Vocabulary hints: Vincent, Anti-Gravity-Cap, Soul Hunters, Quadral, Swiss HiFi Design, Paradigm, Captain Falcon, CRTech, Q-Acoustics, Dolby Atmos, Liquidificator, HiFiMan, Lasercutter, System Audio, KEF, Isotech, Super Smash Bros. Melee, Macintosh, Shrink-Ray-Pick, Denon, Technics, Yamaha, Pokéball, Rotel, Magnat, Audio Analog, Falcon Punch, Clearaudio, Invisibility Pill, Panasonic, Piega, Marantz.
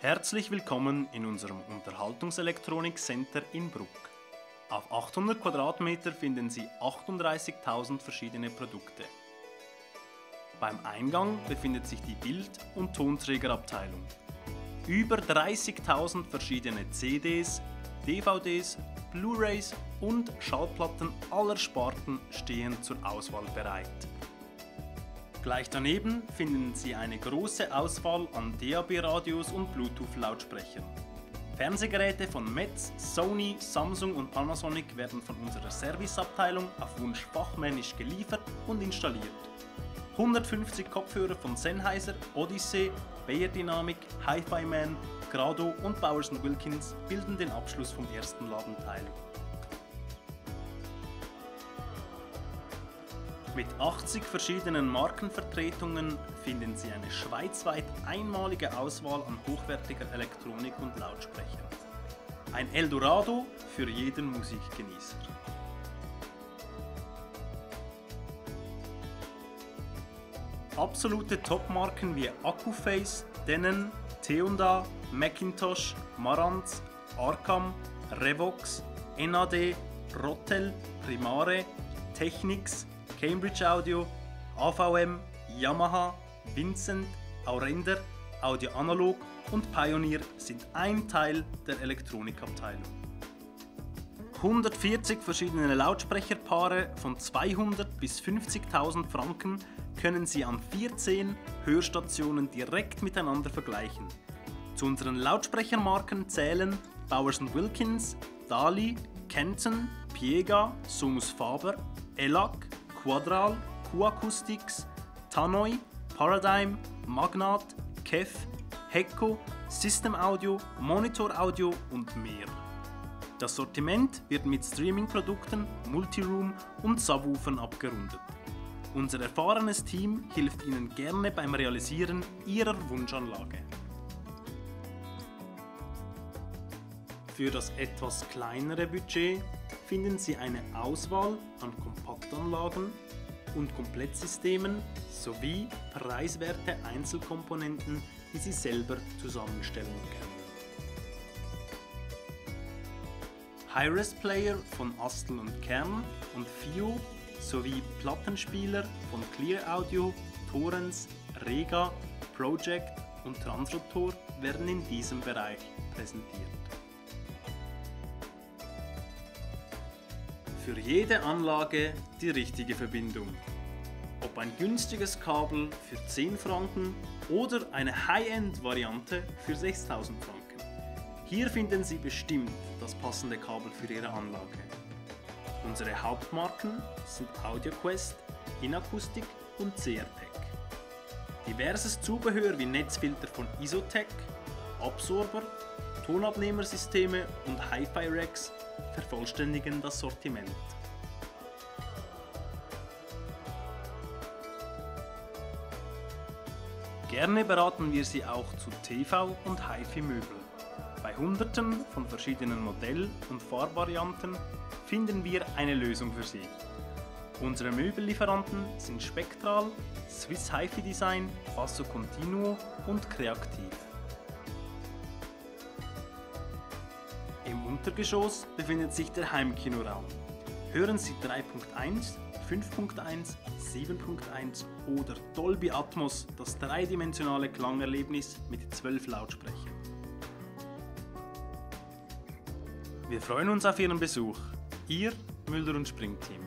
Herzlich willkommen in unserem Unterhaltungselektronik-Center in Brugg. Auf 800 Quadratmeter finden Sie 38.000 verschiedene Produkte. Beim Eingang befindet sich die Bild- und Tonträgerabteilung. Über 30.000 verschiedene CDs, DVDs, Blu-rays und Schallplatten aller Sparten stehen zur Auswahl bereit. Gleich daneben finden Sie eine große Auswahl an DAB-Radios und Bluetooth-Lautsprechern. Fernsehgeräte von Metz, Sony, Samsung und Panasonic werden von unserer Serviceabteilung auf Wunsch fachmännisch geliefert und installiert. 150 Kopfhörer von Sennheiser, Odyssey, Beyerdynamic, HiFiMan, Grado und Bowers & Wilkins bilden den Abschluss vom ersten Ladenteil. Mit 80 verschiedenen Markenvertretungen finden Sie eine schweizweit einmalige Auswahl an hochwertiger Elektronik und Lautsprechern. Ein Eldorado für jeden Musikgenießer. Absolute Topmarken wie Accuphase, Denon, Teonda, Macintosh, Marantz, Arcam, Revox, NAD, Rotel, Primare, Technics, Cambridge Audio, AVM, Yamaha, Vincent, Aurender, Audio Analog und Pioneer sind ein Teil der Elektronikabteilung. 140 verschiedene Lautsprecherpaare von 200 bis 50.000 Franken können Sie an 14 Hörstationen direkt miteinander vergleichen. Zu unseren Lautsprechermarken zählen Bowers & Wilkins, Dali, Canton, Piega, Sonus Faber, ELAC, Quadral, Q-Acoustics, Tannoy, Paradigm, Magnat, Kef, Hecco, System Audio, Monitor Audio und mehr. Das Sortiment wird mit Streaming-Produkten, Multiroom und Subwoofern abgerundet. Unser erfahrenes Team hilft Ihnen gerne beim Realisieren Ihrer Wunschanlage. Für das etwas kleinere Budget finden Sie eine Auswahl an Kompaktanlagen und Komplettsystemen sowie preiswerte Einzelkomponenten, die Sie selber zusammenstellen können. Hi-Res-Player von Astel & Kern und FIO sowie Plattenspieler von Clear Audio, Torrens, Rega, Project und Transrotor werden in diesem Bereich präsentiert. Für jede Anlage die richtige Verbindung. Ob ein günstiges Kabel für 10 Franken oder eine High-End-Variante für 6.000 Franken. Hier finden Sie bestimmt das passende Kabel für Ihre Anlage. Unsere Hauptmarken sind AudioQuest, Inacoustic und CRTech. Diverses Zubehör wie Netzfilter von Isotech, Absorber, Tonabnehmersysteme und Hi-Fi-Racks vervollständigen das Sortiment. Gerne beraten wir Sie auch zu TV- und HiFi-Möbel. Bei Hunderten von verschiedenen Modell- und Farbvarianten finden wir eine Lösung für Sie. Unsere Möbellieferanten sind Spektral, Swiss HiFi Design, Basso Continuo und Creaktiv. Im Untergeschoss befindet sich der Heimkinoraum. Hören Sie 3.1, 5.1, 7.1 oder Dolby Atmos das dreidimensionale Klangerlebnis mit 12 Lautsprechern. Wir freuen uns auf Ihren Besuch. Ihr Müller- und Spring-Team.